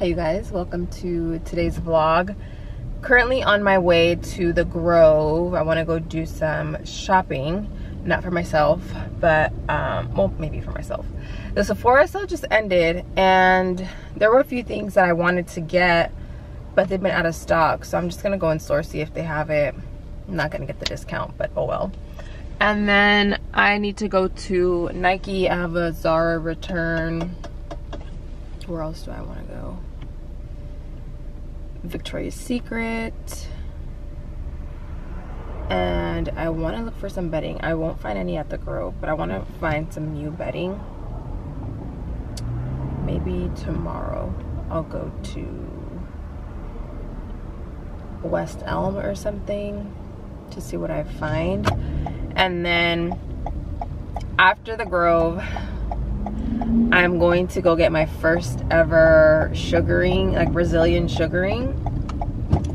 Hey you guys, welcome to today's vlog. Currently on my way to the Grove. I want to go do some shopping, not for myself, but well, maybe for myself. The Sephora sale just ended and there were a few things that I wanted to get, but they've been out of stock, so I'm just gonna go in store, see if they have it. I'm not gonna get the discount, but oh well. And then I need to go to Nike. I have a Zara return. Where else do I want to go? Victoria's Secret. And I want to look for some bedding. I won't find any at the Grove, but I want to find some new bedding. Maybe tomorrow I'll go to West Elm or something to see what I find. And then after the Grove, I'm going to go get my first ever sugaring, like Brazilian sugaring.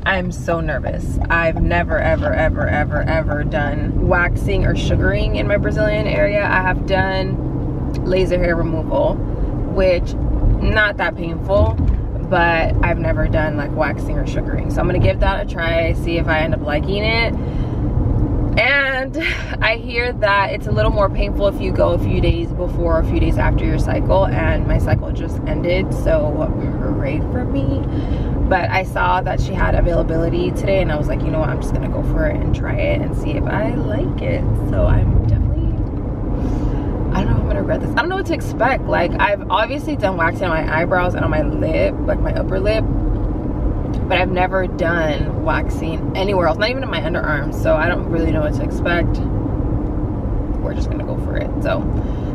I'm so nervous. I've never ever done waxing or sugaring in my Brazilian area. I have done laser hair removal, which not that painful, but I've never done like waxing or sugaring. So I'm gonna give that a try, see if I end up liking it. And I hear that it's a little more painful if you go a few days before or a few days after your cycle, and my cycle just ended, so hooray for me. But I saw that she had availability today and I was like, you know what, I'm just gonna go for it and try it and see if I like it. So I'm definitely, I don't know if I'm gonna regret this. I don't know what to expect. Like, I've obviously done waxing on my eyebrows and on my lip, like my upper lip, but I've never done waxing anywhere else, not even in my underarms, so I don't really know what to expect. We're just gonna go for it. So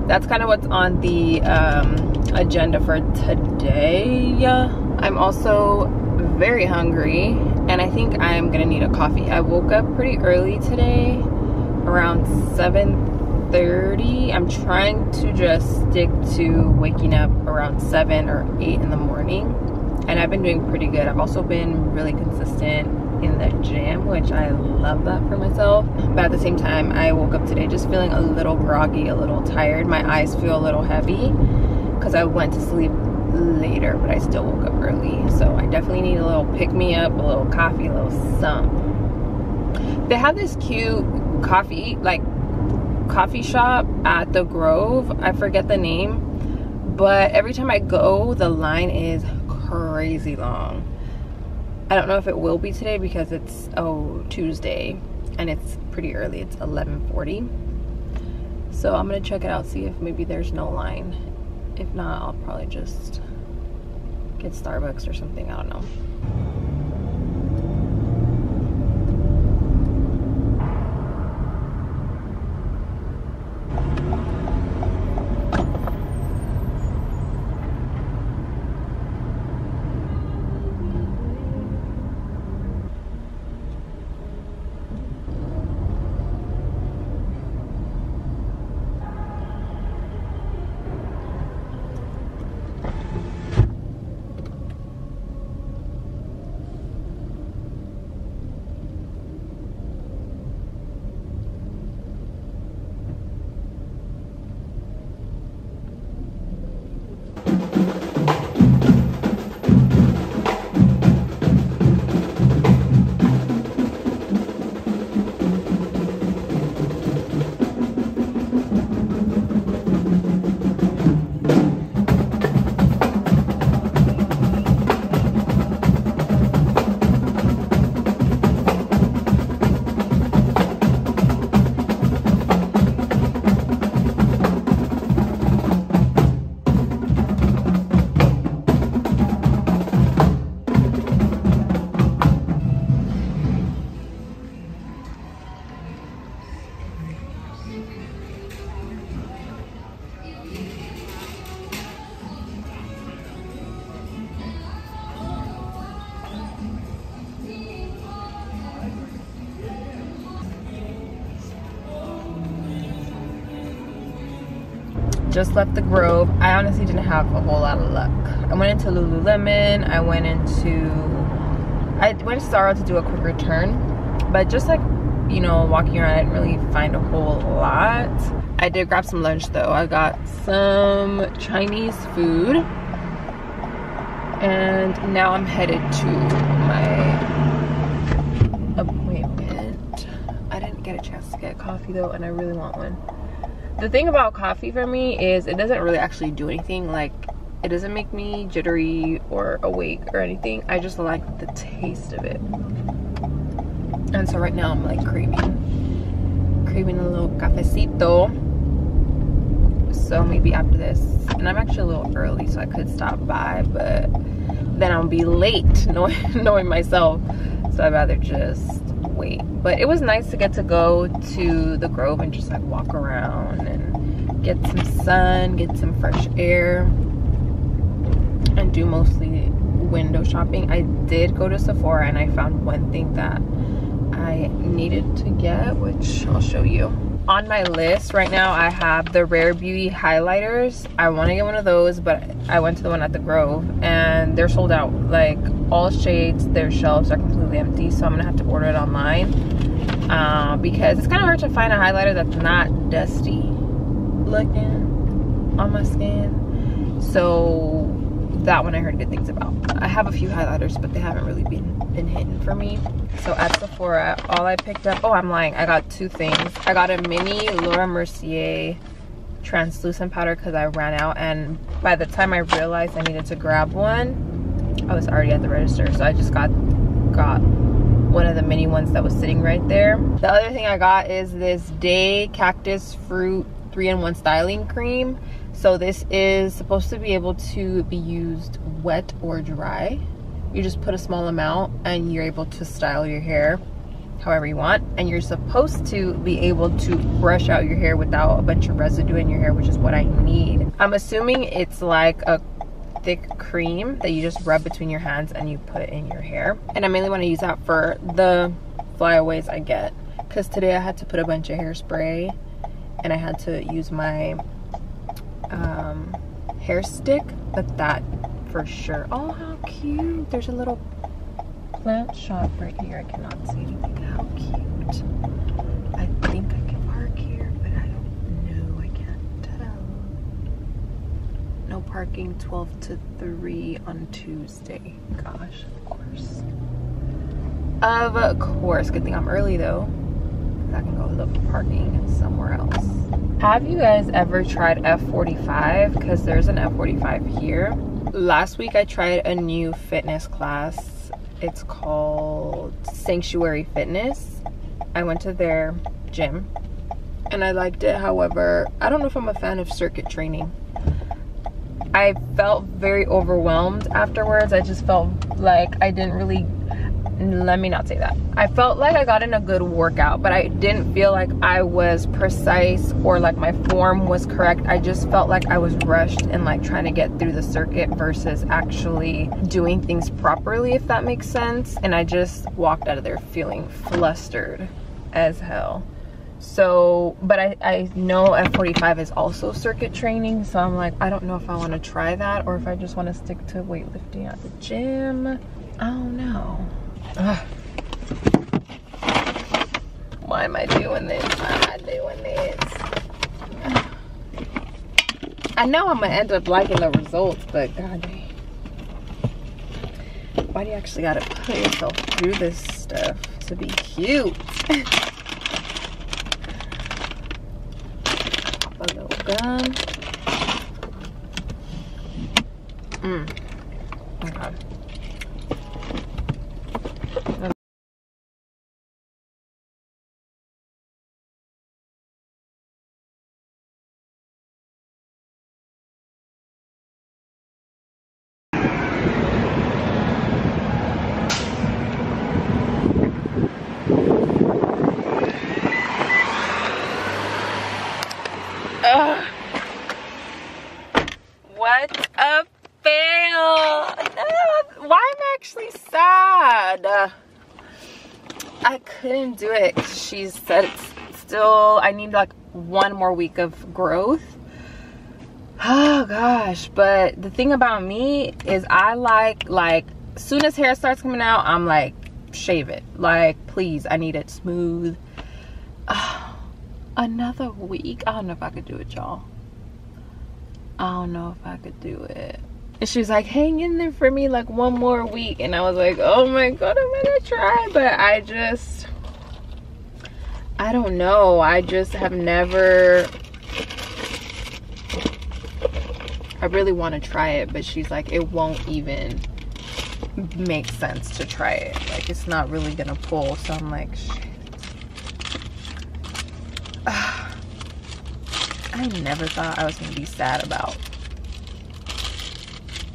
that's kind of what's on the agenda for today. I'm also very hungry and I think I'm gonna need a coffee. I woke up pretty early today, around 7:30. I'm trying to just stick to waking up around 7 or 8 in the morning. And I've been doing pretty good. I've also been really consistent in the gym, which I love that for myself. But at the same time, I woke up today just feeling a little groggy, a little tired. My eyes feel a little heavy because I went to sleep later, but I still woke up early. So I definitely need a little pick-me-up, a little coffee, a little something. They have this cute coffee, like coffee shop at the Grove. I forget the name, but every time I go, the line is crazy long. I don't know if it will be today because it's Tuesday and it's pretty early. It's 11:40, so I'm gonna check it out, see if maybe there's no line. If not, I'll probably just get Starbucks or something. I don't know. Just left the Grove. I honestly didn't have a whole lot of luck. I went into Lululemon. I went to Zara to do a quick return, but just like, you know, walking around, I didn't really find a whole lot. I did grab some lunch though. I got some Chinese food. And now I'm headed to my appointment. I didn't get a chance to get coffee though, and I really want one. The thing about coffee for me is it doesn't really actually do anything. Like, it doesn't make me jittery or awake or anything. I just like the taste of it. And so right now I'm like craving a little cafecito. So maybe after this, and I'm actually a little early, so I could stop by, but then I'll be late knowing myself. So I'd rather just wait. But it was nice to get to go to the Grove and just like walk around and get some sun, get some fresh air, and do mostly window shopping. I did go to Sephora and I found one thing that I needed to get, which I'll show you. On my list right now, I have the Rare Beauty highlighters. I want to get one of those, but I went to the one at the Grove and they're sold out. Like, all shades, their shelves are completely empty, so I'm gonna have to order it online because it's kind of hard to find a highlighter that's not dusty looking on my skin. So that one I heard good things about. I have a few highlighters, but they haven't really been hitting for me. So at Sephora, all I picked up, oh, I'm lying, I got two things. I got a mini Laura Mercier translucent powder because I ran out, and by the time I realized I needed to grab one, I was already at the register. So I just got one of the mini ones that was sitting right there. The other thing I got is this Day Cactus Fruit 3-in-1 styling cream. So this is supposed to be able to be used wet or dry. You just put a small amount and you're able to style your hair however you want. And you're supposed to be able to brush out your hair without a bunch of residue in your hair, which is what I need. I'm assuming it's like a thick cream that you just rub between your hands and you put in your hair. And I mainly want to use that for the flyaways I get. Because today I had to put a bunch of hairspray and I had to use my hair stick, but that for sure. Oh, how cute. There's a little plant shop right here. I cannot see anything. How cute. I think I can park here, but I don't know. I can't tell. No parking 12 to 3 on Tuesday. Gosh, of course. Of course. Good thing I'm early though. I can go look for parking somewhere else. Have you guys ever tried F45? Because there's an F45 here. Last week I tried a new fitness class. It's called Sanctuary Fitness. I went to their gym and I liked it. However, I don't know if I'm a fan of circuit training. I felt very overwhelmed afterwards. I just felt like I didn't really, let me not say that. I felt like I got in a good workout, but I didn't feel like I was precise or like my form was correct. I just felt like I was rushed and like trying to get through the circuit versus actually doing things properly, if that makes sense. And I just walked out of there feeling flustered as hell. So, but I know F45 is also circuit training. So I'm like, I don't know if I want to try that or if I just want to stick to weightlifting at the gym. I don't know. Ugh. Why am I doing this? I know I'm gonna end up liking the results, but god dang. Why do you actually gotta put yourself through this stuff to be cute? A little gum. Oh god. Couldn't do it. She said it's still, I need like one more week of growth. Oh gosh. But the thing about me is I like soon as hair starts coming out, I'm like, shave it, like please, I need it smooth. Another week, I don't know if I could do it, y'all. I don't know if I could do it. and she was like, hang in there for me like one more week. And I was like, oh my god, I'm gonna try, but I don't know, I just have never, I really want to try it, but she's like, it won't even make sense to try it, like it's not really gonna pull. So I'm like, shit. I never thought I was gonna be sad about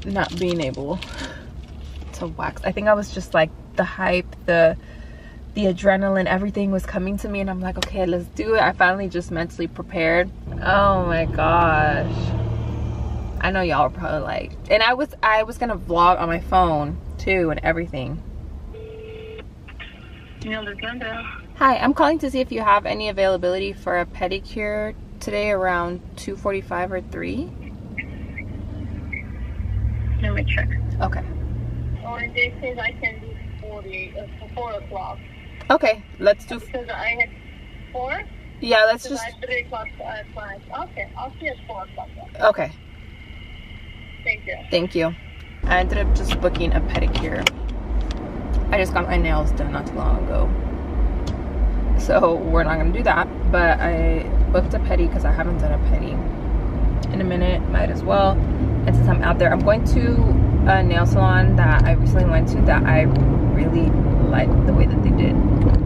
not being able to wax. I think I was just like, the hype, the adrenaline, everything was coming to me, and I'm like, okay, let's do it. I finally just mentally prepared. Oh my gosh, I know y'all are probably like, and I was gonna vlog on my phone too and everything. Hi, I'm calling to see if you have any availability for a pedicure today around 2:45 or 3. Let me check. Okay. Or they says I can do 4 o'clock. Okay, let's do. Because I had 4. Yeah, let's just. I have 3 o'clock. 5. Okay, I'll see at 4 o'clock. Okay. Thank you. Thank you. I ended up just booking a pedicure. I just got my nails done not too long ago, so we're not gonna do that, but I booked a pedi because I haven't done a pedi in a minute, might as well. And since I'm out there, I'm going to a nail salon that I recently went to that I really like the way that they did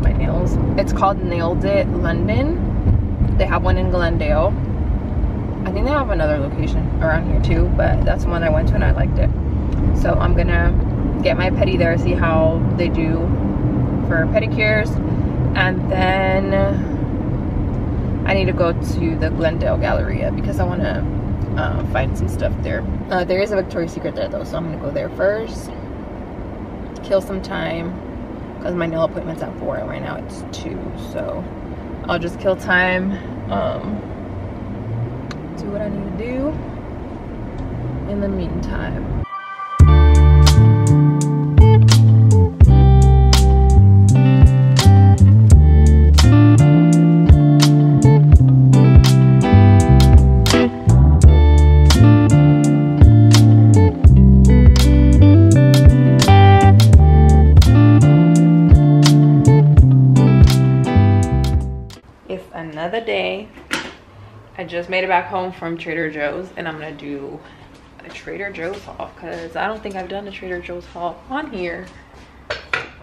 my nails. It's called Nailed It London. They have one in Glendale. I think they have another location around here too, but that's the one I went to and I liked it. So I'm gonna get my pedi there, see how they do for pedicures, and then I need to go to the Glendale Galleria because I want to find some stuff there. There is a Victoria's Secret there though, so I'm gonna go there first, kill some time, because my nail appointment's at 4 and right now it's 2, so I'll just kill time, do what I need to do in the meantime. Another day. I just made it back home from Trader Joe's, and I'm gonna do a Trader Joe's haul because I don't think I've done a Trader Joe's haul on here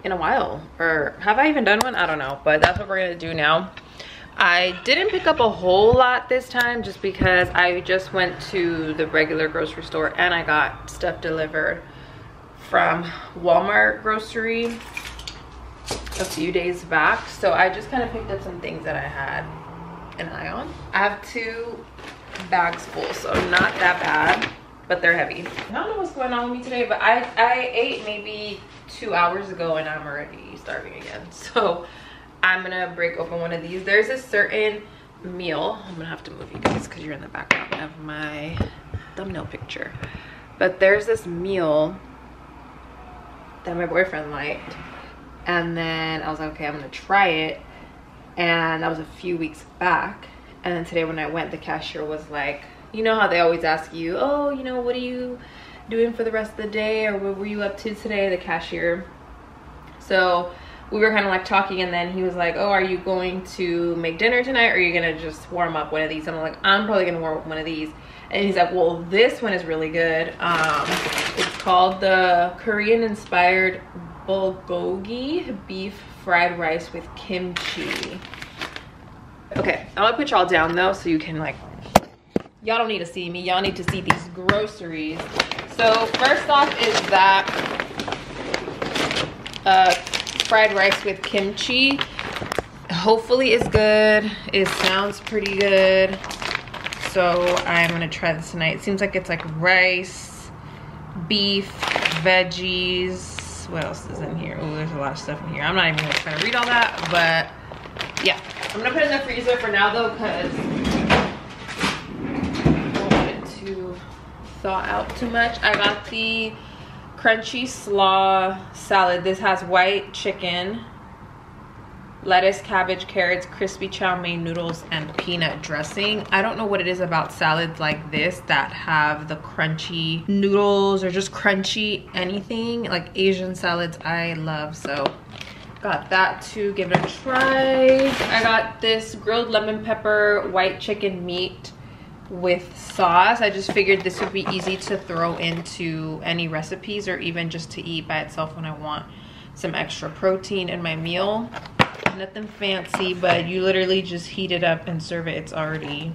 in a while, or have I even done one? I don't know, but that's what we're gonna do now. I didn't pick up a whole lot this time just because I just went to the regular grocery store and I got stuff delivered from Walmart grocery a few days back, so I just kind of picked up some things that I had an eye on. I have 2 bags full, so not that bad, but they're heavy. I don't know what's going on with me today, but I ate maybe 2 hours ago and I'm already starving again, so I'm gonna break open one of these. There's a certain meal, I'm gonna have to move you guys because you're in the background of my thumbnail picture, but there's this meal that my boyfriend liked. And then I was like, okay, I'm gonna try it. And that was a few weeks back. And then today when I went, the cashier was like, you know how they always ask you, oh, you know, what are you doing for the rest of the day? Or what were you up to today, the cashier? So we were kind of like talking, and then he was like, oh, are you going to make dinner tonight? Or are you gonna just warm up one of these? And I'm like, I'm probably gonna warm up one of these. And he's like, well, this one is really good. It's called the Korean inspired bulgogi beef fried rice with kimchi. Okay, I'm gonna put y'all down though, so you can like, y'all don't need to see me, y'all need to see these groceries. So first off is that fried rice with kimchi. Hopefully it's good, it sounds pretty good, so I'm gonna try this tonight. It seems like it's like rice, beef, veggies. What else is in here? Oh, there's a lot of stuff in here. I'm not even gonna try to read all that, but yeah, I'm gonna put it in the freezer for now though, because I don't want it to thaw out too much. I got the crunchy slaw salad. This has white chicken, lettuce, cabbage, carrots, crispy chow mein noodles, and peanut dressing. I don't know what it is about salads like this that have the crunchy noodles or just crunchy anything. Like Asian salads I love, so got that to give it a try. I got this grilled lemon pepper white chicken meat with sauce. I just figured this would be easy to throw into any recipes or even just to eat by itself when I want some extra protein in my meal. Nothing fancy, but you literally just heat it up and serve it. It's already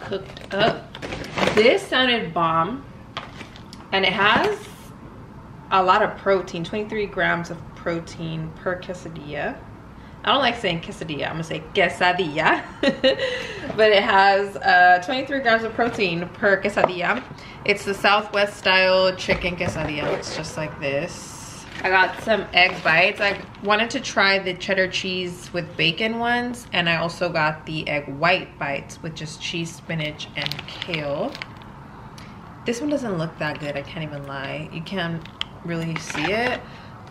cooked up. This sounded bomb, and it has a lot of protein, 23 grams of protein per quesadilla. I don't like saying quesadilla, I'm gonna say quesadilla. But it has 23 grams of protein per quesadilla. It's the Southwest style chicken quesadilla. It looks just like this. I got some egg bites. I wanted to try the cheddar cheese with bacon ones, and I also got the egg white bites with just cheese, spinach, and kale. This one doesn't look that good, I can't even lie. You can't really see it,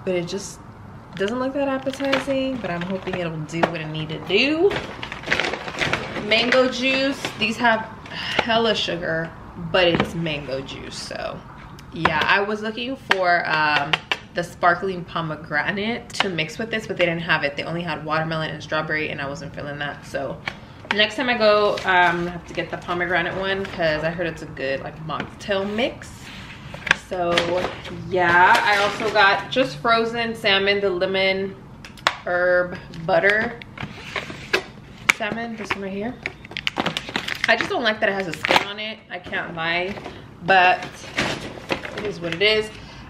but it just doesn't look that appetizing, but I'm hoping it'll do what it need to do. Mango juice. These have hella sugar, but it's mango juice. So yeah, I was looking for the sparkling pomegranate to mix with this, but they didn't have it. They only had watermelon and strawberry, and I wasn't feeling that. So next time I go, I have to get the pomegranate one because I heard it's a good like mocktail mix. So yeah, I also got just frozen salmon, the lemon herb butter salmon, this one right here. I just don't like that it has a skin on it, I can't lie, but it is what it is.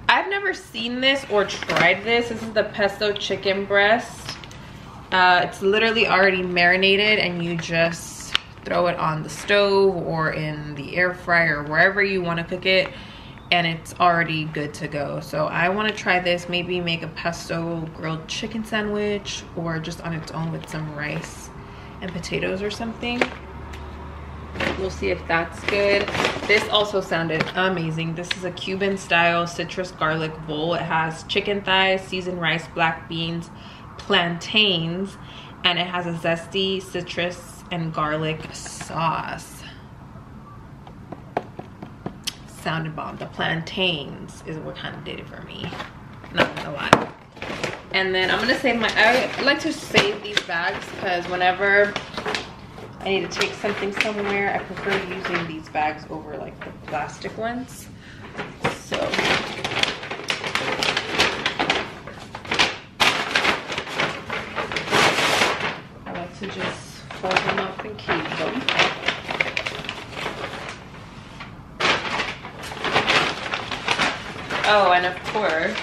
I've never seen this or tried this. This is the pesto chicken breast. It's literally already marinated, and you just throw it on the stove or in the air fryer, wherever you want to cook it, and it's already good to go. So I want to try this, maybe make a pesto grilled chicken sandwich, or just on its own with some rice and potatoes or something. We'll see if that's good. This also sounded amazing. This is a Cuban style citrus garlic bowl. It has chicken thighs, seasoned rice, black beans, plantains, and it has a zesty citrus and garlic sauce. Sounded bomb. The plantains is what kind of did it for me, not gonna lie. And then I'm gonna save my, I like to save these bags because whenever I need to take something somewhere, I prefer using these bags over like the plastic ones. So I like to just fold them up and keep them. Oh, and of course,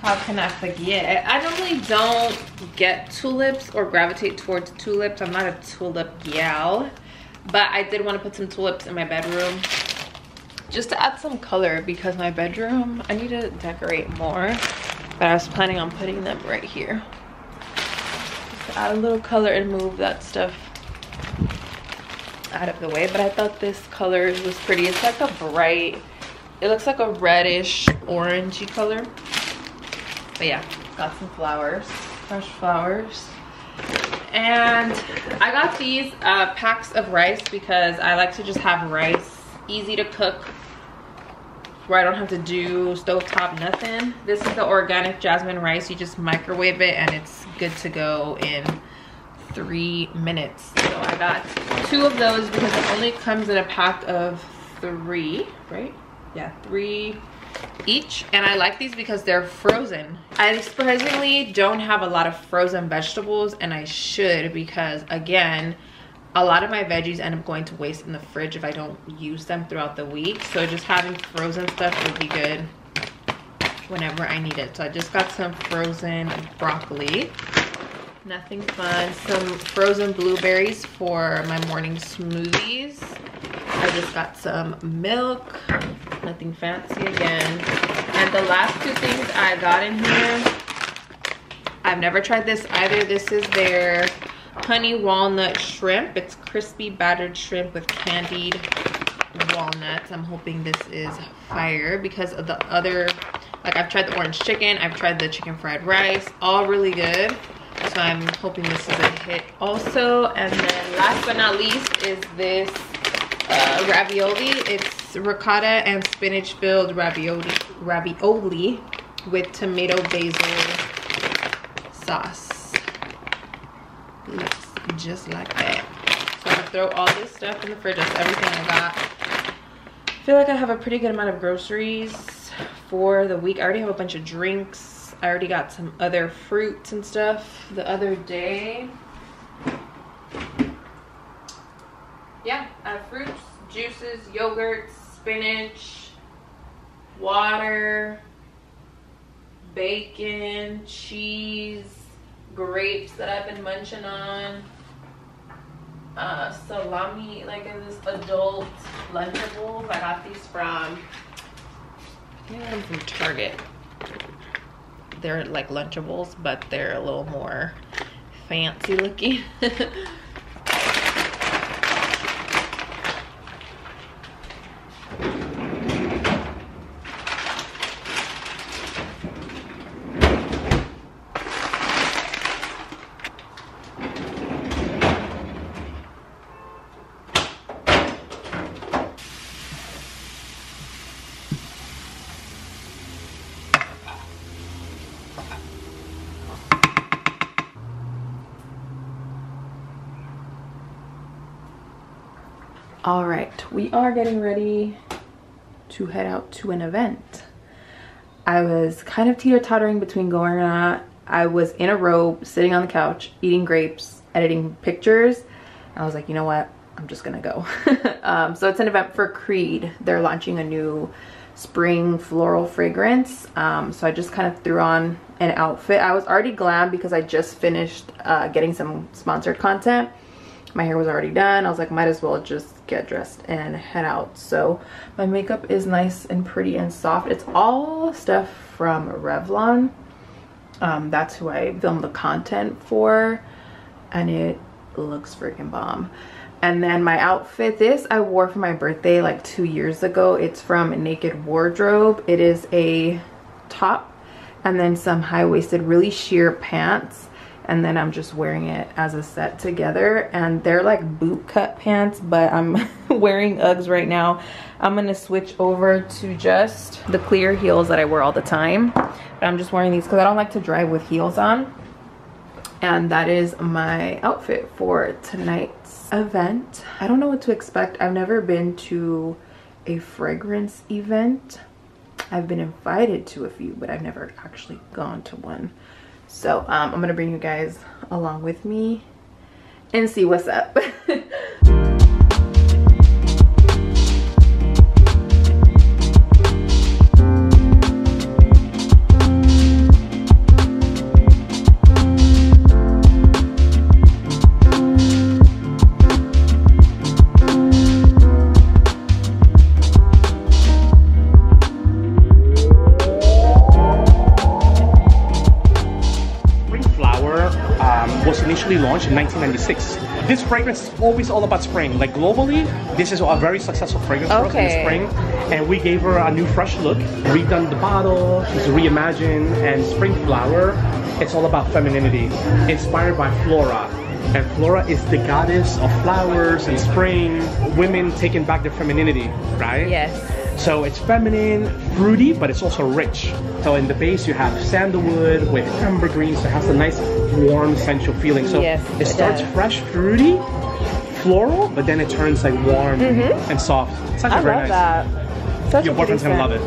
how can I forget? I normally don't get tulips or gravitate towards tulips. I'm not a tulip gal, but I did want to put some tulips in my bedroom just to add some color, because my bedroom, I need to decorate more, but I was planning on putting them right here. Just to add a little color and move that stuff out of the way, but I thought this color was pretty. It's like a bright, it looks like a reddish orangey color. But yeah, got some flowers, fresh flowers. And I got these packs of rice because I like to just have rice easy to cook where I don't have to do stovetop nothing. This is the organic jasmine rice. You just microwave it and it's good to go in 3 minutes. So I got 2 of those because it only comes in a pack of 3, right? Yeah, 3 each. And I like these because they're frozen. I surprisingly don't have a lot of frozen vegetables, and I should, because again, a lot of my veggies end up going to waste in the fridge if I don't use them throughout the week. So just having frozen stuff would be good whenever I need it. So I just got some frozen broccoli, nothing fun. Some frozen blueberries for my morning smoothies. I just got some milk, nothing fancy again. And the last 2 things I got in here, I've never tried this either. This is their honey walnut shrimp. It's crispy battered shrimp with candied walnuts. I'm hoping this is fire because of the other, like I've tried the orange chicken, I've tried the chicken fried rice, all really good. so I'm hoping this is a hit also. And then last but not least is this ravioli. It's ricotta and spinach filled ravioli with tomato basil sauce. Looks just like that. So I'm gonna throw all this stuff in the fridge. That's everything I got. I feel like I have a pretty good amount of groceries for the week. I already have a bunch of drinks. I already got some other fruits and stuff the other day. Yeah, I have fruits, juices, yogurt, spinach, water, bacon, cheese, grapes that I've been munching on, salami, like in this adult Lunchables. I got these from, I got them from Target. They're like Lunchables, but they're a little more fancy looking. All right, we are getting ready to head out to an event. I was kind of teeter-tottering between going or not. I was in a robe, sitting on the couch, eating grapes, editing pictures. And I was like, you know what? I'm just gonna go. So it's an event for Creed. They're launching a new spring floral fragrance. So I just kind of threw on an outfit. I was already glam because I just finished getting some sponsored content. My hair was already done. I was like, might as well just get dressed and head out. So my makeup is nice and pretty and soft. It's all stuff from Revlon. That's who I filmed the content for, and it looks freaking bomb. And then my outfit, this I wore for my birthday like 2 years ago. It's from Naked Wardrobe. It is a top and then some high-waisted, really sheer pants. And then I'm just wearing it as a set together. And they're like boot cut pants, but I'm wearing Uggs right now. I'm gonna switch over to just the clear heels that I wear all the time. But I'm just wearing these because I don't like to drive with heels on. And that is my outfit for tonight's event. I don't know what to expect. I've never been to a fragrance event. I've been invited to a few, but I've never actually gone to one. So I'm gonna bring you guys along with me and see what's up. Launched in 1996. This fragrance is always all about spring. Like globally, this is a very successful fragrance for us in spring. And we gave her a new fresh look. Redone the bottle, it's reimagined, and Spring Flower, it's all about femininity. Inspired by Flora. And Flora is the goddess of flowers and spring. Women taking back their femininity, right? Yes. So it's feminine, fruity, but it's also rich. So in the base you have sandalwood with ambergris, so it has a nice warm sensual feeling. So yes, it starts fresh, fruity, floral, but then it turns like warm and soft. It's actually very nice. I love that. Such Your boyfriend's gonna love it.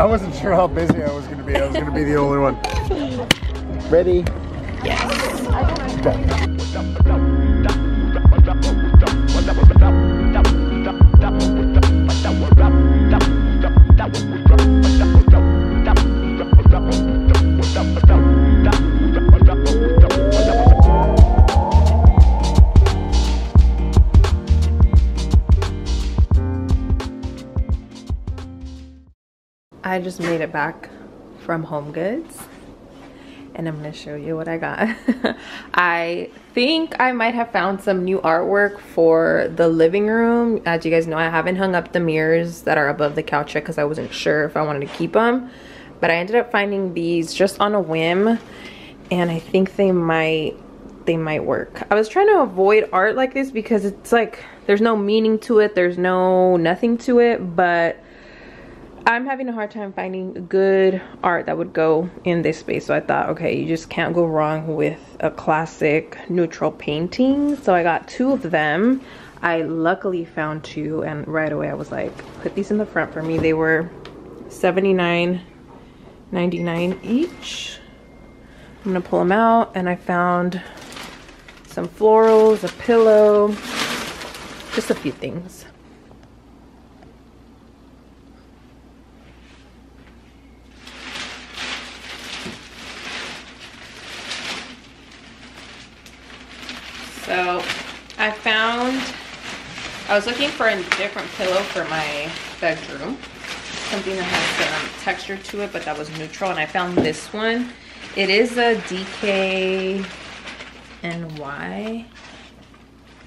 I wasn't sure how busy I was gonna be. I was gonna be the only one. Ready? Yes. I just made it back from Home Goods and I'm gonna show you what I got. I think I might have found some new artwork for the living room. As you guys know, I haven't hung up the mirrors that are above the couch yet because I wasn't sure if I wanted to keep them. But I ended up finding these just on a whim, and I think they might work. I was trying to avoid art like this because it's like there's no meaning to it, there's no nothing to it, but I'm having a hard time finding good art that would go in this space. So I thought, okay, you just can't go wrong with a classic neutral painting. So I got two of them. I luckily found two, and right away I was like, put these in the front for me. They were $79.99 each. I'm gonna pull them out, and I found some florals, a pillow, just a few things. So I found, I was looking for a different pillow for my bedroom, something that has some texture to it, but that was neutral, and I found this one. It is a DKNY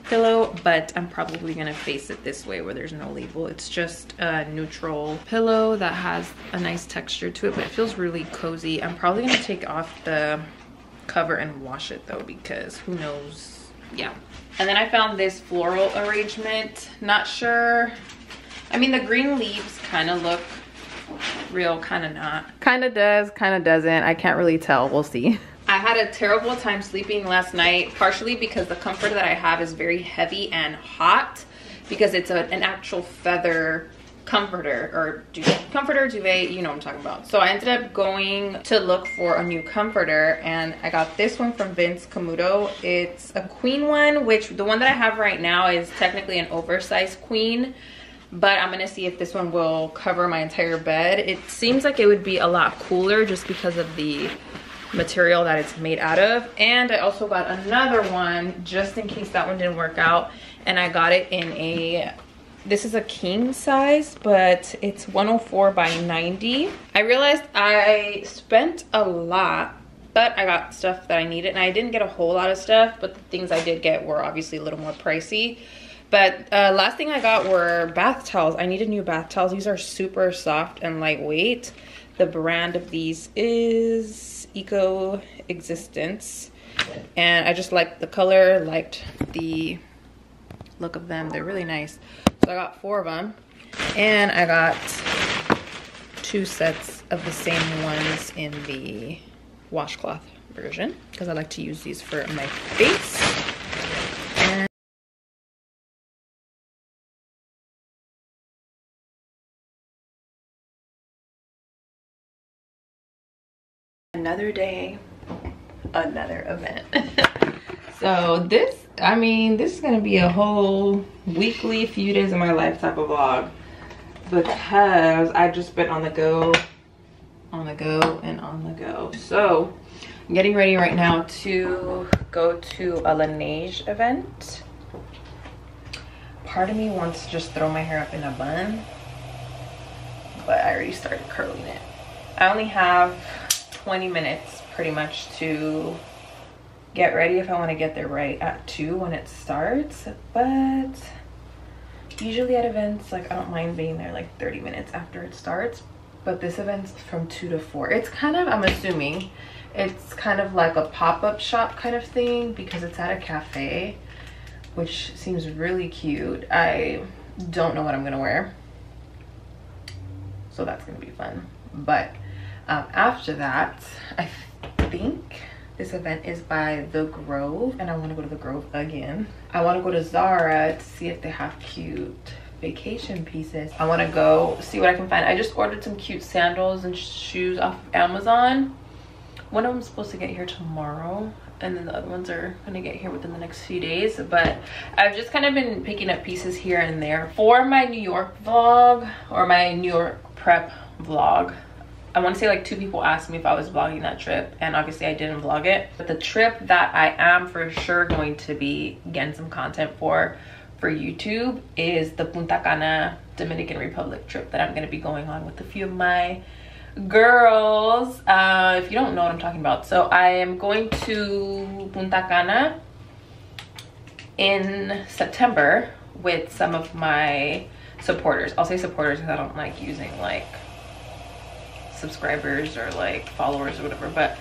pillow, but I'm probably gonna face it this way where there's no label. It's just a neutral pillow that has a nice texture to it, but it feels really cozy. I'm probably gonna take off the cover and wash it though, because who knows. Yeah. And then I found this floral arrangement. Not sure. I mean, the green leaves kind of look real, kind of not, kind of does, kind of doesn't. I can't really tell. We'll see. I had a terrible time sleeping last night, partially because the comforter that I have is very heavy and hot, because it's an actual feather comforter or duvet. Comforter, duvet, you know what I'm talking about. So I ended up going to look for a new comforter, and I got this one from Vince Camuto. It's a queen one, which the one that I have right now is technically an oversized queen, but I'm gonna see if this one will cover my entire bed. It seems like it would be a lot cooler just because of the material that it's made out of. And I also got another one just in case that one didn't work out. And I got it in a, this is a king size, but it's 104 by 90. I realized I spent a lot, but I got stuff that I needed, and I didn't get a whole lot of stuff, but the things I did get were obviously a little more pricey. But last thing I got were bath towels. I needed new bath towels. These are super soft and lightweight. The brand of these is Eco Existence. And I just liked the color, liked the look of them. They're really nice. So I got four of them. And I got two sets of the same ones in the washcloth version, because I like to use these for my face. Another day, another event. So this, I mean, this is gonna be a whole weekly, few days of my life type of vlog, because I've just been on the go. So I'm getting ready right now to go to a Laneige event. Part of me wants to just throw my hair up in a bun, but I already started curling it. I only have 20 minutes pretty much to get ready if I want to get there right at 2 when it starts, but usually at events, like, I don't mind being there like 30 minutes after it starts, but this event's from 2 to 4. It's kind of, I'm assuming it's kind of like a pop-up shop kind of thing, because it's at a cafe, which seems really cute. I don't know what I'm gonna wear, so that's gonna be fun. But after that, I think this event is by The Grove, and I want to go to The Grove again. I want to go to Zara to see if they have cute vacation pieces. I want to go see what I can find. I just ordered some cute sandals and shoes off of Amazon. One of them is supposed to get here tomorrow, and then the other ones are going to get here within the next few days. But I've just kind of been picking up pieces here and there. For my New York vlog, or my New York prep vlog, I want to say like 2 people asked me if I was vlogging that trip, and obviously I didn't vlog it. But the trip that I am for sure going to be getting some content for YouTube is the Punta Cana, Dominican Republic trip that I'm going to be going on with a few of my girls. If you don't know what I'm talking about, so I am going to Punta Cana in September with some of my supporters. I'll say supporters because I don't like using like subscribers or like followers or whatever, but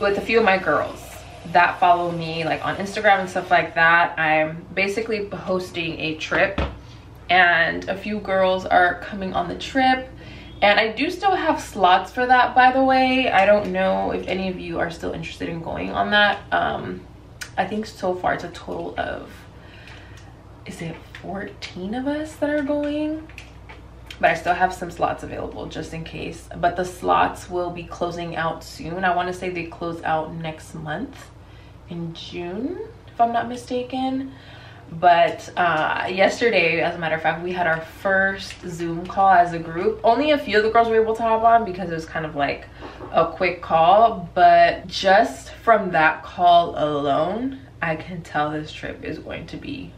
with a few of my girls that follow me like on Instagram and stuff like that, I'm basically hosting a trip and a few girls are coming on the trip. And I do still have slots for that, by the way. I don't know if any of you are still interested in going on that. I think so far it's a total of, is it 14 of us that are going? But I still have some slots available just in case. But the slots will be closing out soon. I want to say they close out next month in June, if I'm not mistaken. But yesterday, as a matter of fact, we had our first Zoom call as a group. Only a few of the girls were able to hop on because it was kind of like a quick call, but just from that call alone, I can tell this trip is going to be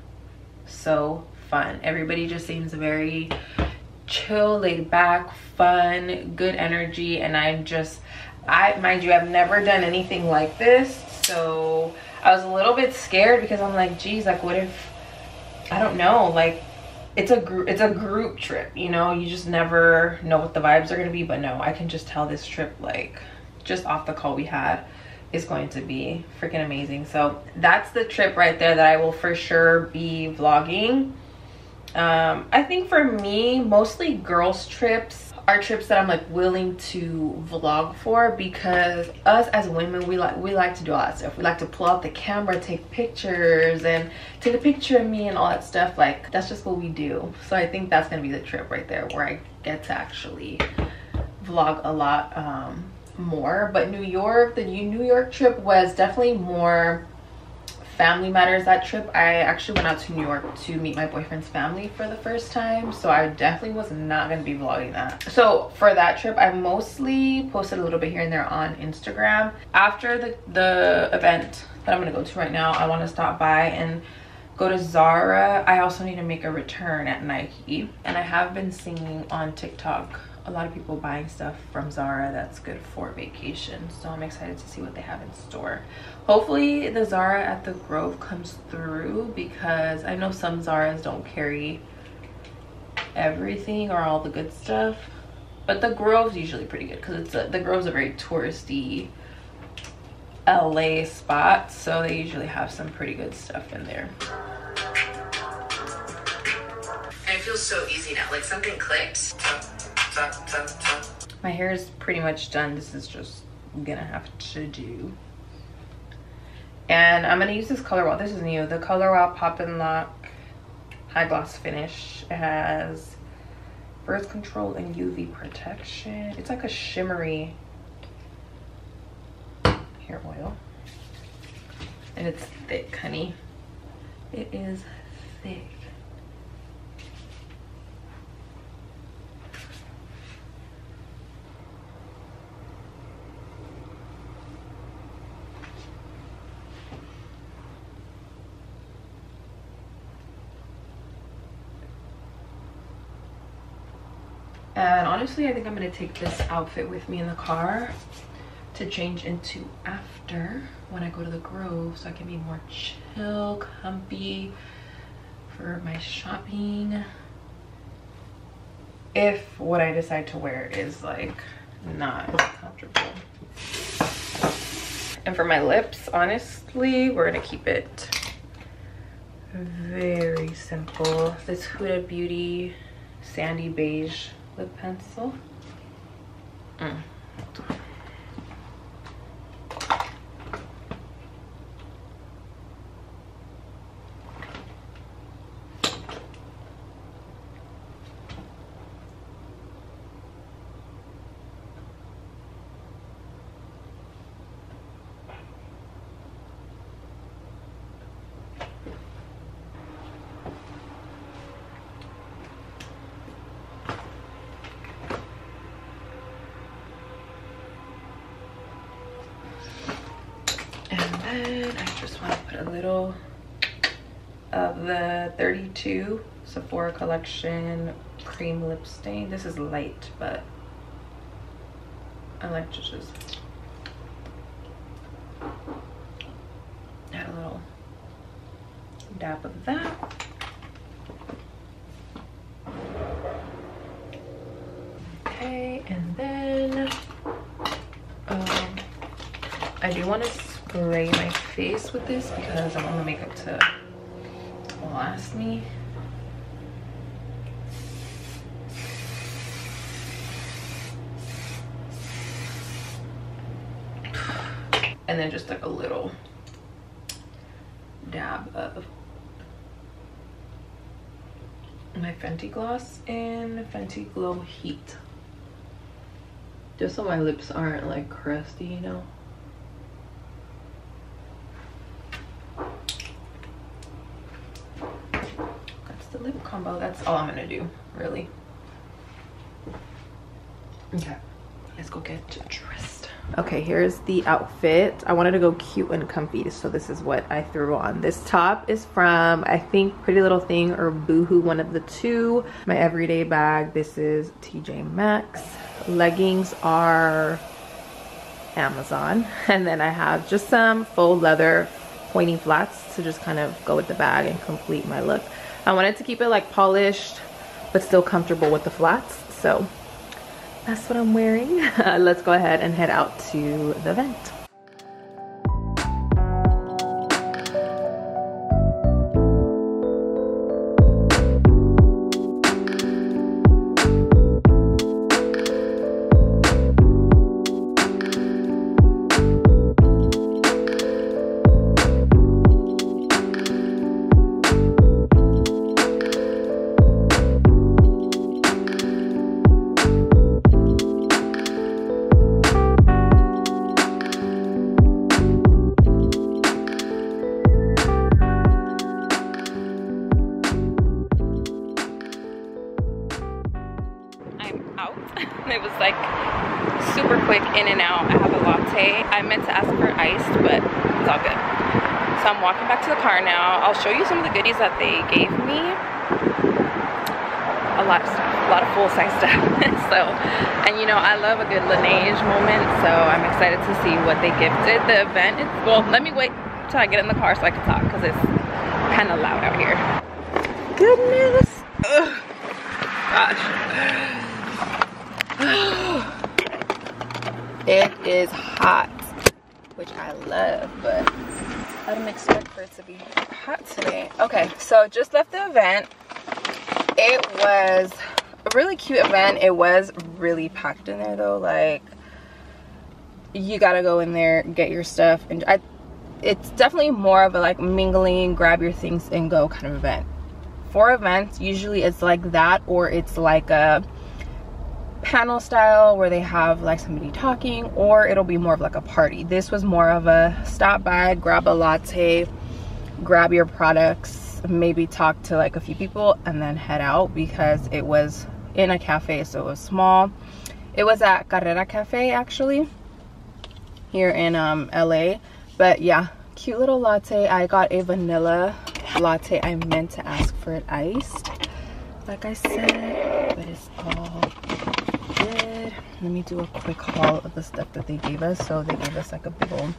so fun. Everybody just seems very chill, laid back, fun, good energy, and I'm just, mind you, I've never done anything like this, so I was a little bit scared because I'm like, geez, like what if, I don't know, like it's a group trip, you know, you just never know what the vibes are going to be. But no, I can just tell this trip, like just off the call we had, is going to be freaking amazing. So that's the trip right there that I will for sure be vlogging. I think for me, mostly girls trips are trips that I'm like willing to vlog for, because us as women, we like to do all that stuff. We like to pull out the camera, take pictures, and take a picture of me and all that stuff. Like that's just what we do. So I think that's gonna be the trip right there where I get to actually vlog a lot more. But New York, the New York trip was definitely more family matters. That trip, I actually went out to New York to meet my boyfriend's family for the first time, so I definitely was not going to be vlogging that. So for that trip, I mostly posted a little bit here and there on Instagram. After the event that I'm going to go to right now, I want to stop by and go to Zara. I also need to make a return at Nike, and I have been seeing on TikTok a lot of people buying stuff from Zara that's good for vacation, so I'm excited to see what they have in store. Hopefully the Zara at the Grove comes through, because I know some Zaras don't carry everything or all the good stuff, but the Grove's usually pretty good because it's the Grove's a very touristy LA spot, so they usually have some pretty good stuff in there. And it feels so easy now, like something clicked. My hair is pretty much done. This is just gonna have to do. And I'm gonna use this Color Wow. This is new. The Color Wow Pop and Lock High Gloss Finish. It has birth control and UV protection. It's like a shimmery hair oil. And it's thick, honey. It is thick. And honestly, I think I'm going to take this outfit with me in the car to change into after when I go to the Grove, so I can be more chill, comfy for my shopping. If what I decide to wear is like not comfortable. And for my lips, honestly, we're going to keep it very simple. This Huda Beauty Sandy Beige lip pencil. I just want to put a little of the 32 Sephora Collection Cream Lip Stain. This is light, but I like to just add a little dab of that. Okay, and then I do want to spray my face with this because I want the makeup to last me. And then just like a little dab of my Fenty gloss in Fenty Glow Heat. Just so my lips aren't like crusty, you know? That's the lip combo. That's all I'm gonna do, really. Okay, let's go get dressed. Okay, here's the outfit. I wanted to go cute and comfy, so this is what I threw on. This top is from, I think, Pretty Little Thing or Boohoo, one of the two. My everyday bag, this is TJ Maxx. Leggings are Amazon. And then I have just some faux leather pointy flats to just kind of go with the bag and complete my look. I wanted to keep it like polished, but still comfortable with the flats, so that's what I'm wearing. Let's go ahead and head out to the event. Show you some of the goodies that they gave me. A lot of stuff, a lot of full-size stuff. So, and you know, I love a good Laneige moment, so I'm excited to see what they gifted. The event is, well, let me wait till I get in the car so I can talk because it's kind of loud out here. Goodness. Ugh. Gosh. It is hot, which I love, but I didn't expect for it to be hot today. Okay, so just left the event. It was a really cute event. It was really packed in there though. Like, you gotta go in there, get your stuff, and it's definitely more of a like mingling, grab your things and go kind of event. For events, usually it's like that, or it's like a panel style where they have like somebody talking, or it'll be more of like a party. This was more of a stop by, grab a latte, grab your products, maybe talk to like a few people, and then head out because it was in a cafe, so it was small. It was at Carrera Cafe actually here in LA. But yeah, cute little latte. I got a vanilla latte. I meant to ask for it iced, like I said, but it's all good. Let me do a quick haul of the stuff that they gave us. So they gave us like a big old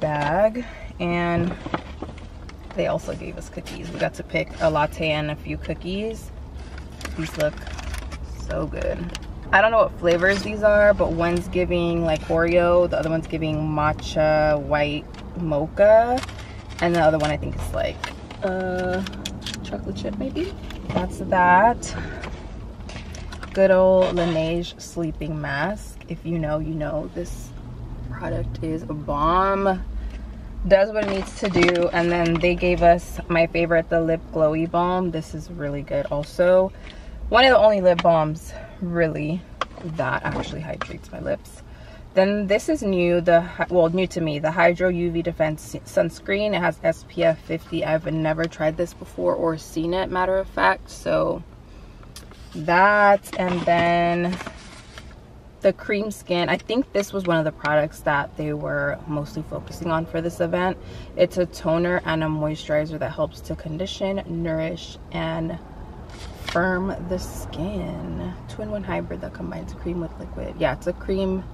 bag, and they also gave us cookies. We got to pick a latte and a few cookies. These look so good. I don't know what flavors these are, but one's giving like Oreo, the other one's giving matcha white mocha, and the other one I think is like chocolate chip maybe. That's that. Good old Laneige sleeping mask. If you know, you know. This product is bomb. Does what it needs to do. And then they gave us my favorite, the lip glowy balm. This is really good also. One of the only lip balms really that actually hydrates my lips. Then this is new, new to me, the Hydro UV Defense Sunscreen. It has SPF 50. I've never tried this before or seen it, matter of fact. So that, and then the cream skin. I think this was one of the products that they were mostly focusing on for this event. It's a toner and a moisturizer that helps to condition, nourish, and firm the skin. Two-in-one hybrid that combines cream with liquid. Yeah, it's a cream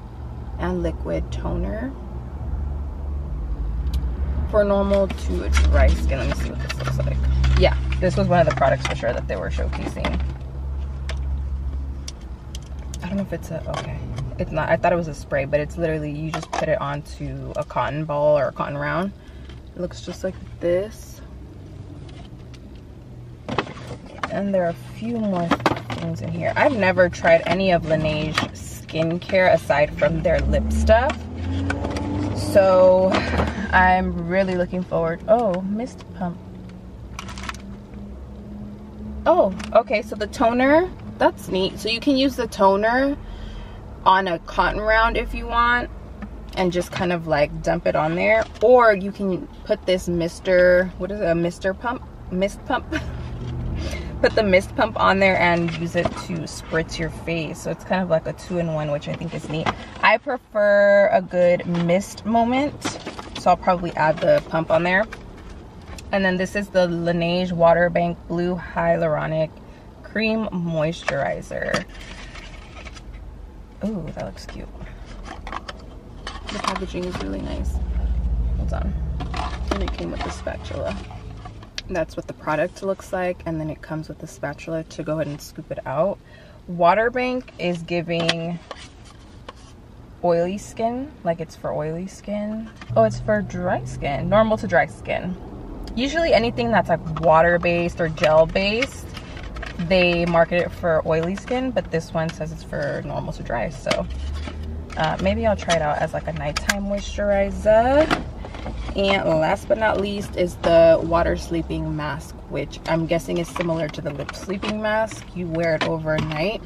and liquid toner for normal to dry skin. Let me see what this looks like. Yeah, this was one of the products for sure that they were showcasing. I don't know if it's a, okay, it's not, I thought it was a spray, but it's literally, you just put it onto a cotton ball or a cotton round. It looks just like this. And there are a few more things in here. I've never tried any of Laneige skincare aside from their lip stuff. So I'm really looking forward. Oh, mist pump. Oh, okay, so the toner, that's neat. So you can use the toner on a cotton round if you want and just kind of like dump it on there, or you can put this mister, what is it, a mist pump put the mist pump on there and use it to spritz your face. So it's kind of like a two-in-one, which I think is neat. I prefer a good mist moment, so I'll probably add the pump on there. And then this is the Laneige Water Bank Blue Hyaluronic Cream Moisturizer. Ooh, that looks cute. The packaging is really nice. Hold on. And it came with a spatula. That's what the product looks like. And then it comes with the spatula to go ahead and scoop it out. Water Bank is giving oily skin. Like it's for oily skin. Oh, it's for dry skin. Normal to dry skin. Usually anything that's like water-based or gel-based, they market it for oily skin, but this one says it's for normal to dry. So maybe I'll try it out as like a nighttime moisturizer. And last but not least is the water sleeping mask, which I'm guessing is similar to the lip sleeping mask. You wear it overnight.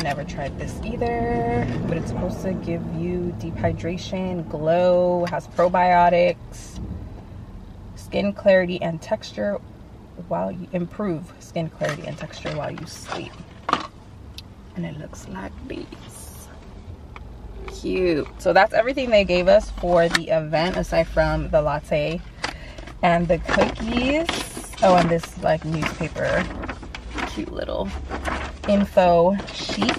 Never tried this either, but it's supposed to give you deep hydration, glow, has probiotics, skin clarity and texture, while you improve skin clarity and texture while you sleep. And it looks like these. Cute. So that's everything they gave us for the event, aside from the latte and the cookies. Oh, and this like newspaper, cute little info sheet.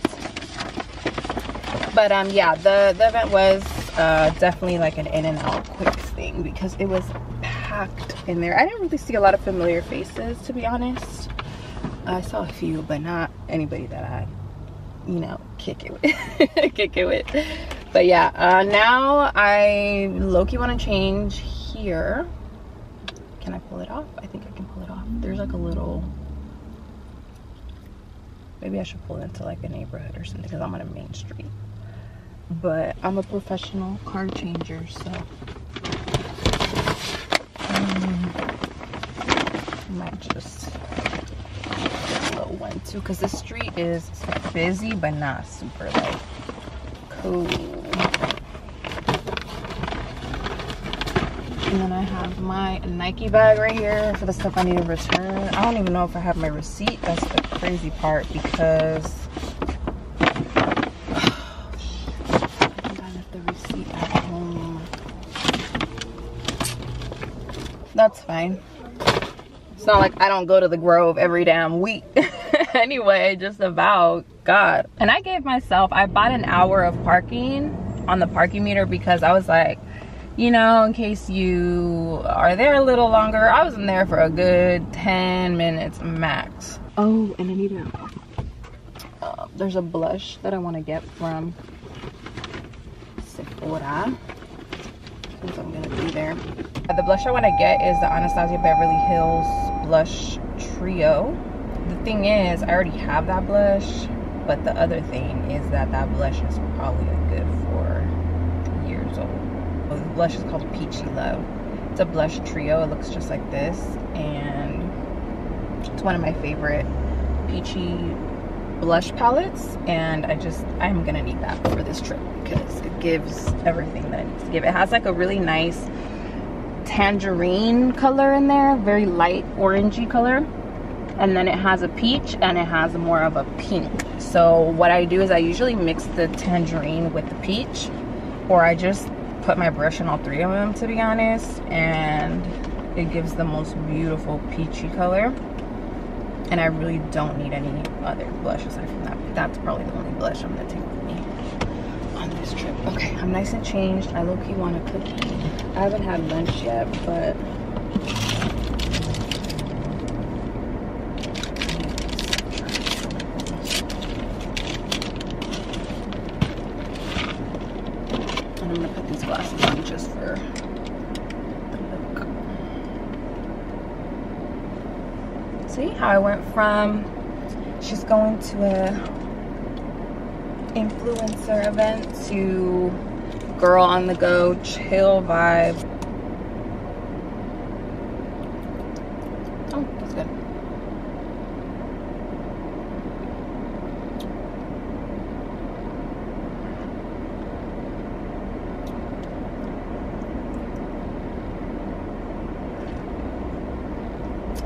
But yeah, the event was definitely like an in and out quick thing, because it was packed in there. I didn't really see a lot of familiar faces, to be honest. I saw a few, but not anybody that I, you know, kick it with. But yeah, now I low-key want to change here. Can I pull it off? I think I can pull it off. There's like a little, maybe I should pull into like a neighborhood or something, because I'm on a main street. But I'm a professional card changer, so might just get a little one too, because this street is busy but not super like cool. And then I have my Nike bag right here for the stuff I need to return. I don't even know if I have my receipt. That's the crazy part, because that's fine. It's not like I don't go to the Grove every damn week. Anyway, just about, God. And I gave myself, I bought an hour of parking on the parking meter, because I was like, you know, in case you are there a little longer. I was in there for a good 10 minutes max. Oh, and I need a, there's a blush that I want to get from Sephora, since I'm gonna be there. The blush I want to get is the Anastasia Beverly Hills Blush Trio. The thing is, I already have that blush, but the other thing is that that blush is probably a good 4 years old. The blush is called Peachy Love. It's a blush trio. It looks just like this, and it's one of my favorite peachy blush palettes, and I'm gonna need that for this trip, because it gives everything that I need to give. It has like a really nice tangerine color in there, very light orangey color, and then it has a peach and it has more of a pink. So what I do is I usually mix the tangerine with the peach, or I just put my brush in all three of them, to be honest, and it gives the most beautiful peachy color. And I really don't need any other blush aside from that. That's probably the only blush I'm gonna take with me on this trip. Okay, I'm nice and changed. I low-key want a cookie. I haven't had lunch yet, but see how I went from just going to an influencer event to girl on the go, chill vibe. Oh, that's good.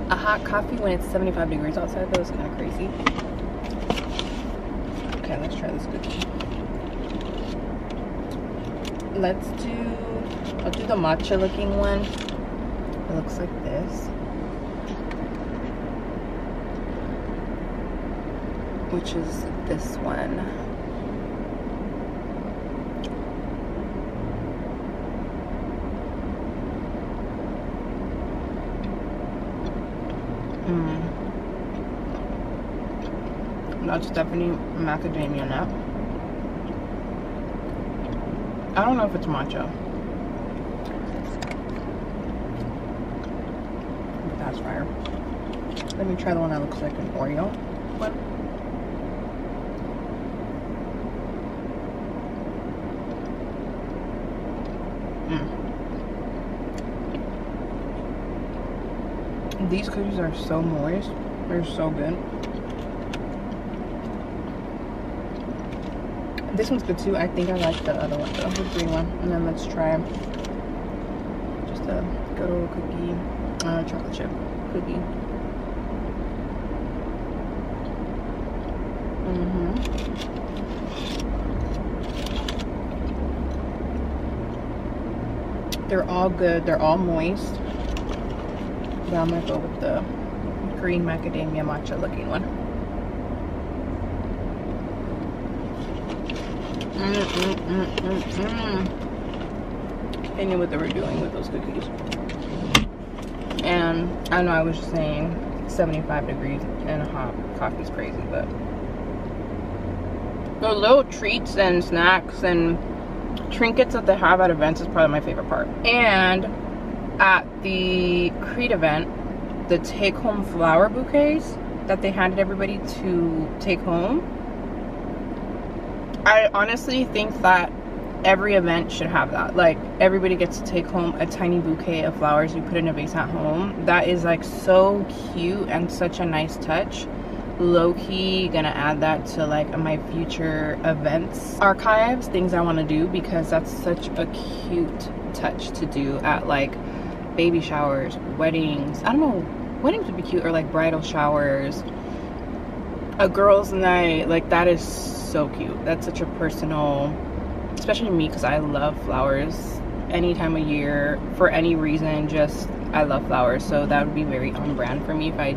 A hot coffee when it's 75 degrees outside, that was kind of crazy. Okay, let's try this cookie. Let's do, I'll do the matcha looking one. It looks like this. Which is this one. That's definitely macadamia nut. I don't know if it's matcha. But that's fire. Let me try the one that looks like an Oreo one. These cookies are so moist. They're so good. This one's good too. I think I like the other one, the green one. And then let's try just a good old cookie, chocolate chip cookie. They're all good. They're all moist. But I'm gonna go with the green macadamia matcha looking one. I knew what they were doing with those cookies. And I know I was just saying 75 degrees and hot coffee's crazy, but the little treats and snacks and trinkets that they have at events is probably my favorite part. And at the Creed event, the take-home flower bouquets that they handed everybody to take home, I honestly think that every event should have that. Like, everybody gets to take home a tiny bouquet of flowers you put in a vase at home. That is like so cute and such a nice touch. Low-key gonna add that to like my future events archives, things I want to do, because that's such a cute touch to do at like baby showers, weddings. I don't know, weddings would be cute, or like bridal showers, a girls' night. Like, that is so cute. That's such a personal, especially me, because I love flowers any time of year for any reason. Just I love flowers, so that would be very on brand for me if I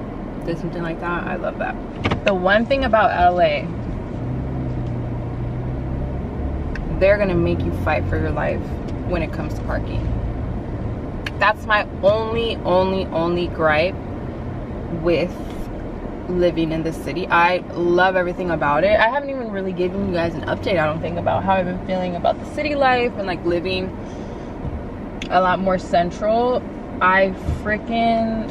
did something like that. I love that. The one thing about LA, they're gonna make you fight for your life when it comes to parking. That's my only gripe with living in this city. I love everything about it. I haven't even really given you guys an update, I don't think, about how I've been feeling about the city life and like living a lot more central. I freaking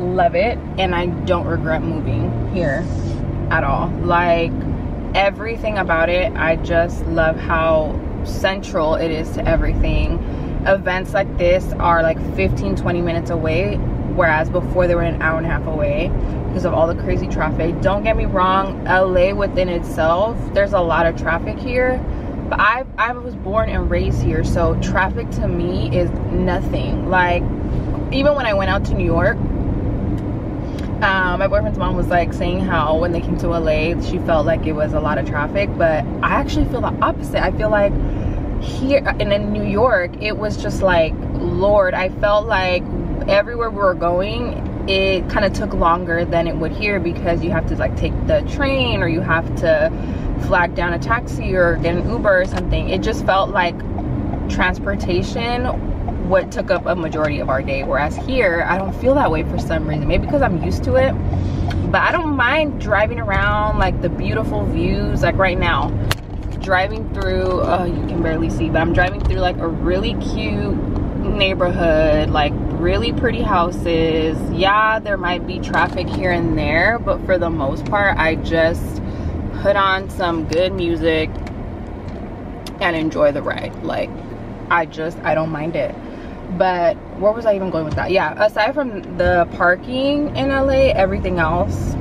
love it, and I don't regret moving here at all. Like, everything about it, I just love how central it is to everything. Events like this are like 15-20 minutes away, whereas before they were an hour and a half away because of all the crazy traffic. Don't get me wrong, LA within itself, there's a lot of traffic here, but I was born and raised here, so traffic to me is nothing. Like, even when I went out to New York, my boyfriend's mom was like saying how when they came to LA she felt like it was a lot of traffic, but I actually feel the opposite. I feel like here and in New York, it was just like, Lord, I felt like everywhere we were going, it kind of took longer than it would here, because you have to like take the train, or you have to flag down a taxi or get an Uber or something. It just felt like transportation what took up a majority of our day, whereas here I don't feel that way for some reason. Maybe because I'm used to it, but I don't mind driving around, like the beautiful views. Like right now, driving through, oh, you can barely see, but I'm driving through like a really cute neighborhood, like really pretty houses. Yeah, there might be traffic here and there, but for the most part, I just put on some good music and enjoy the ride. Like, I don't mind it. But where was I even going with that? Yeah, aside from the parking in LA, everything else,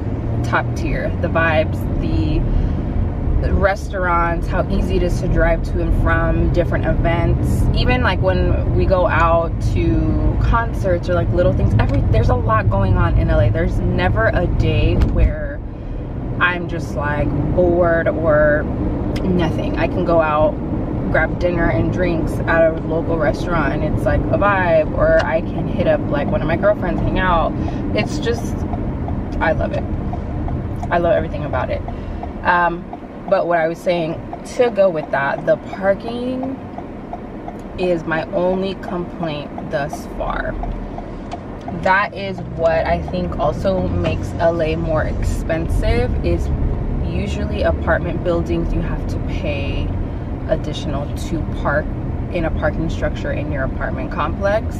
top tier. The vibes, the restaurants, how easy it is to drive to and from different events. Even like when we go out to concerts or like little things, there's a lot going on in LA. There's never a day where I'm just like bored or nothing. I can go out, grab dinner and drinks at a local restaurant and it's like a vibe, or I can hit up like one of my girlfriends, hang out. It's just, I love it. I love everything about it. But what I was saying to go with that, the parking is my only complaint thus far. That is what I think also makes LA more expensive, is usually apartment buildings you have to pay additional to park in a parking structure in your apartment complex,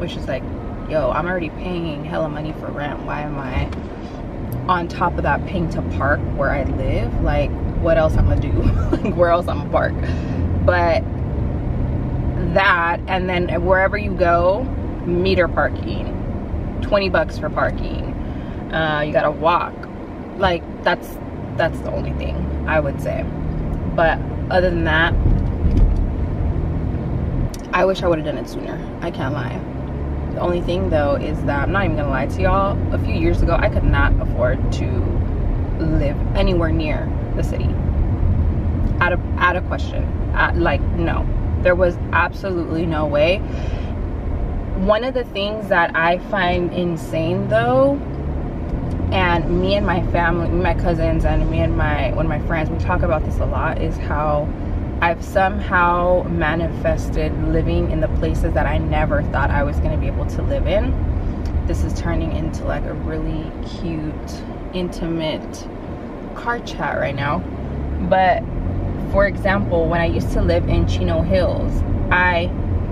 which is like, yo, I'm already paying hella money for rent. Why am I on top of that paying to park where I live? Like, what else I'm gonna do? Like, where else I'm gonna park? But that, and then wherever you go, meter parking, $20 for parking, you gotta walk. Like, that's the only thing I would say. But other than that, I wish I would have done it sooner. I can't lie. The only thing though is that, I'm not even gonna lie to y'all, a few years ago I could not afford to live anywhere near the city. Out of question. Like, no, there was absolutely no way. One of the things that I find insane though, and me and my family, my cousins, and one of my friends, we talk about this a lot, is how I've somehow manifested living in the places that I never thought I was going to be able to live in. This is turning into like a really cute, intimate car chat right now. But for example, when I used to live in Chino Hills, I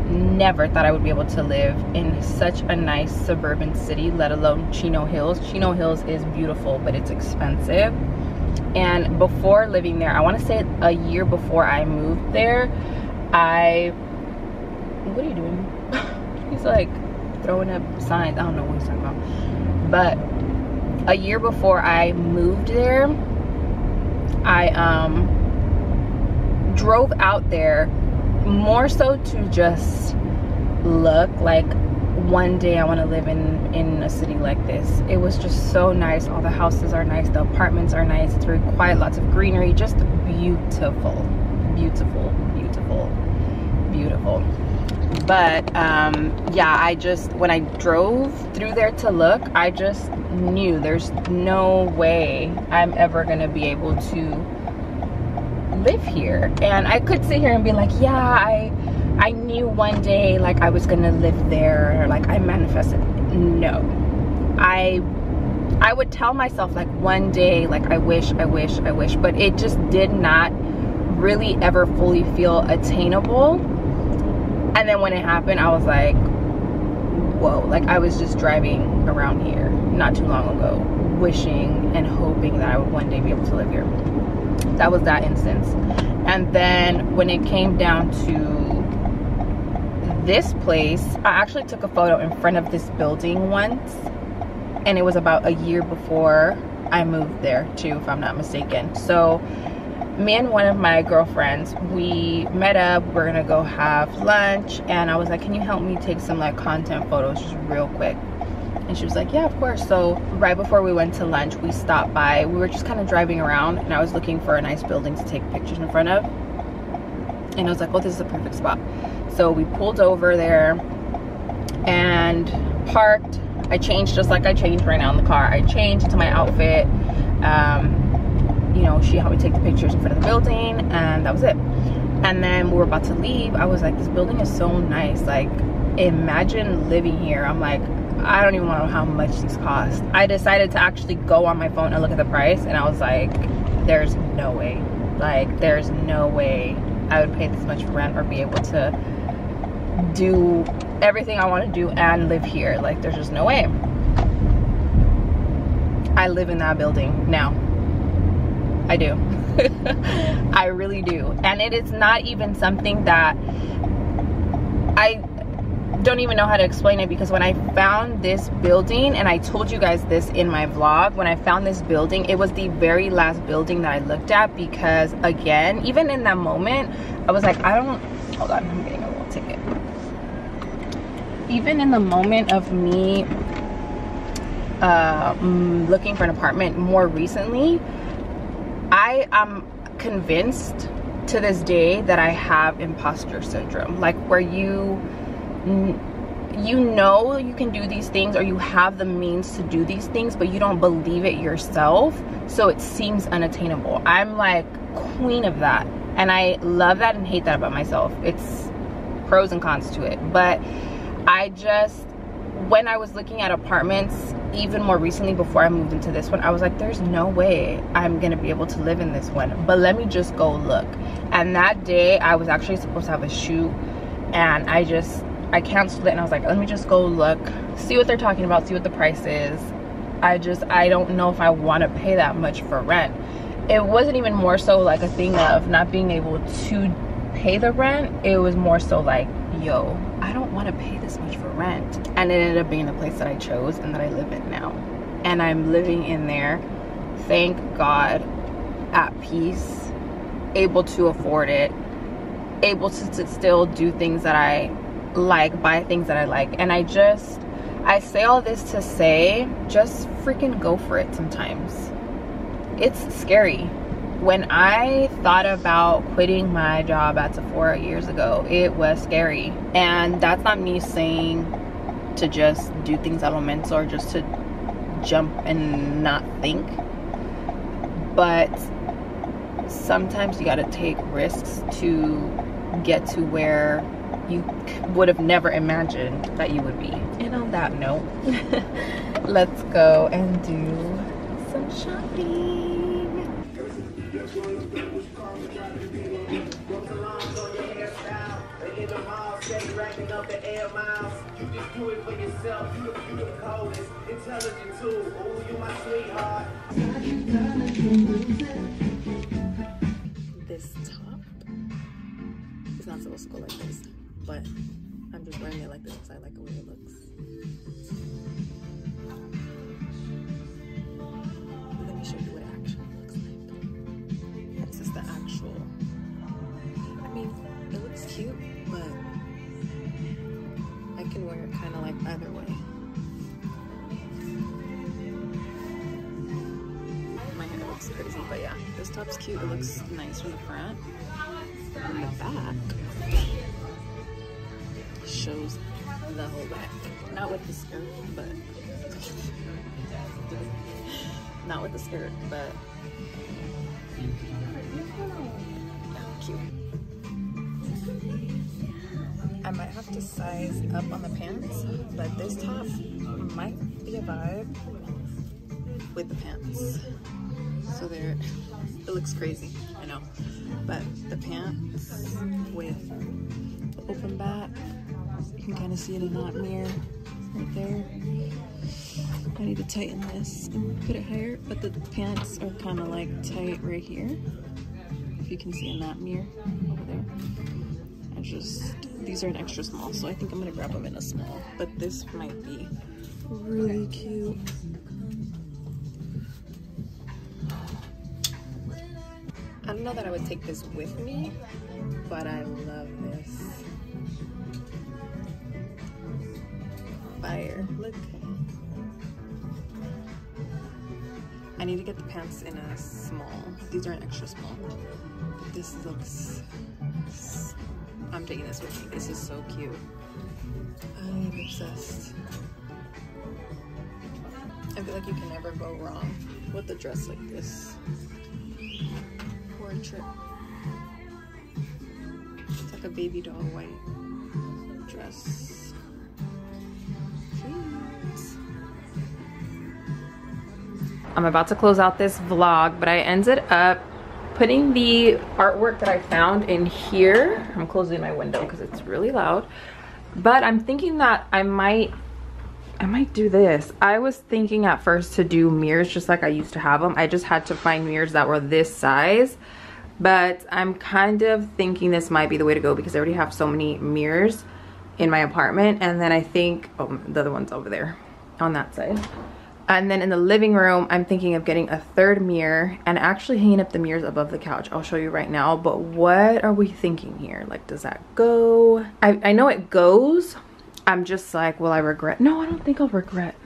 never thought I would be able to live in such a nice suburban city, let alone Chino Hills. Chino Hills is beautiful, but it's expensive. And before living there, I want to say a year before I moved there, what are you doing? He's like throwing up signs. I don't know what he's talking about. But a year before I moved there, I drove out there more so to just look, like, one day I want to live in a city like this. It was just so nice. All the houses are nice, the apartments are nice, it's very quiet, lots of greenery, just beautiful, beautiful, beautiful, beautiful. But yeah, I just, when I drove through there to look, I just knew there's no way I'm ever gonna be able to live here. And I could sit here and be like, yeah, I knew one day, like, I was gonna live there, or like I manifested. No, I would tell myself like one day, like, I wish, but it just did not really ever fully feel attainable. And then when it happened, I was like, whoa. Like, I was just driving around here not too long ago wishing and hoping that I would one day be able to live here. That was that instance. And then when it came down to this place, I actually took a photo in front of this building once, and it was about a year before I moved there too, if I'm not mistaken. So me and one of my girlfriends, we met up, we're gonna go have lunch, and I was like, can you help me take some like content photos just real quick? And she was like, yeah, of course. So right before we went to lunch, we stopped by. We were just kind of driving around, and I was looking for a nice building to take pictures in front of. And I was like, well, this is a perfect spot. So we pulled over there and parked. I changed, just like I changed right now in the car. I changed to my outfit. You know, she helped me take the pictures in front of the building, and that was it. And then we were about to leave. I was like, this building is so nice. Like, imagine living here. I'm like, I don't even want to know how much these cost. I decided to actually go on my phone and look at the price, and I was like, there's no way. Like, there's no way I would pay this much rent or be able to do everything I want to do and live here. Like, there's just no way. I live in that building now. I do. I really do. And it is not even something that I don't even know how to explain it, because when I found this building, and I told you guys this in my vlog, when I found this building, it was the very last building that I looked at, because again, even in that moment, I was like, I don't, hold on, I'm getting a little ticket. Even in the moment of me looking for an apartment more recently, I am convinced to this day that I have imposter syndrome, like where you know you can do these things, or you have the means to do these things, but you don't believe it yourself, so it seems unattainable. I'm like queen of that, and I love that and hate that about myself. It's pros and cons to it, but I just, when I was looking at apartments even more recently before I moved into this one, I was like, there's no way I'm gonna be able to live in this one, but let me just go look. And that day I was actually supposed to have a shoot, and I canceled it, and I was like, let me just go look, see what they're talking about, see what the price is. I don't know if I want to pay that much for rent. It wasn't even more so like a thing of not being able to pay the rent. It was more so like, yo, I don't want to pay this much for rent. And it ended up being the place that I chose and that I live in now. And I'm living in there, thank God, at peace, able to afford it, able to still do things that I like, buy things that I like. And I say all this to say, just freaking go for it. Sometimes it's scary. When I thought about quitting my job at Sephora years ago, it was scary. And that's not me saying to just do things out of mental, or just to jump and not think, but sometimes you got to take risks to get to where you would have never imagined that you would be. And on that note, let's go and do some shopping. This top is not supposed to go like this, but I'm just wearing it like this because I like the way it looks. Let me show you what it actually looks like. This is the actual, I mean, it looks cute, but I can wear it kind of like either way. My hair looks crazy, but yeah, this top's cute. It looks nice from the front. From the back, shows the whole back, not with the skirt, but not with the skirt, but cute. I might have to size up on the pants, but this top might be a vibe with the pants. So there, it looks crazy, I know, but the pants with the open back, you can kind of see it in that mirror right there. I need to tighten this and put it higher, but the pants are kind of like tight right here, if you can see in that mirror over there. I just, these are an extra small, so I think I'm gonna grab them in a small, but this might be really cute. I don't know that I would take this with me, but I love this. Fire, look. I need to get the pants in a small. These are an extra small. This looks, I'm taking this with me. This is so cute. I'm obsessed. I feel like you can never go wrong with a dress like this for a trip. It's like a baby doll white dress. I'm about to close out this vlog, but I ended up putting the artwork that I found in here. I'm closing my window because it's really loud. But I'm thinking that I might do this. I was thinking at first to do mirrors just like I used to have them. I just had to find mirrors that were this size. But I'm kind of thinking this might be the way to go because I already have so many mirrors in my apartment. And then I think, oh, the other one's over there on that side. And then in the living room, I'm thinking of getting a third mirror and actually hanging up the mirrors above the couch. I'll show you right now, but what are we thinking here? Like, does that go? I know it goes. I'm just like, will I regret? No, I don't think I'll regret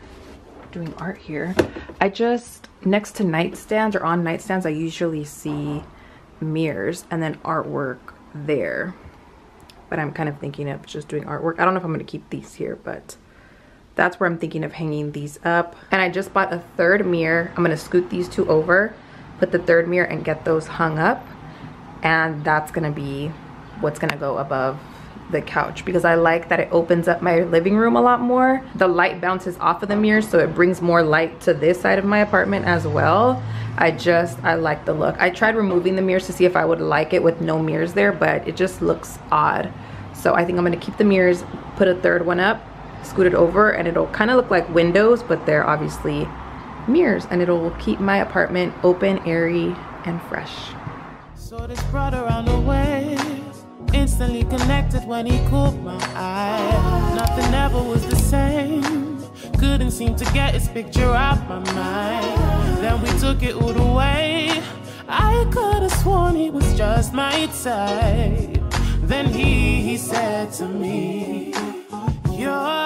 doing art here. I just, next to nightstands or on nightstands, I usually see mirrors and then artwork there. But I'm kind of thinking of just doing artwork. I don't know if I'm going to keep these here, but that's where I'm thinking of hanging these up. And I just bought a third mirror. I'm gonna scoot these two over, put the third mirror and get those hung up. And that's gonna be what's gonna go above the couch because I like that it opens up my living room a lot more. The light bounces off of the mirror, so it brings more light to this side of my apartment as well. I like the look. I tried removing the mirrors to see if I would like it with no mirrors there, but it just looks odd. So I think I'm gonna keep the mirrors, put a third one up, scoot it over, and it'll kind of look like windows, but they're obviously mirrors, and it'll keep my apartment open, airy, and fresh. So this brother on the way, instantly connected when he caught my eye. Nothing ever was the same. Couldn't seem to get his picture out my mind. Then we took it all the way. I could have sworn he was just my type. Then he said to me, "You're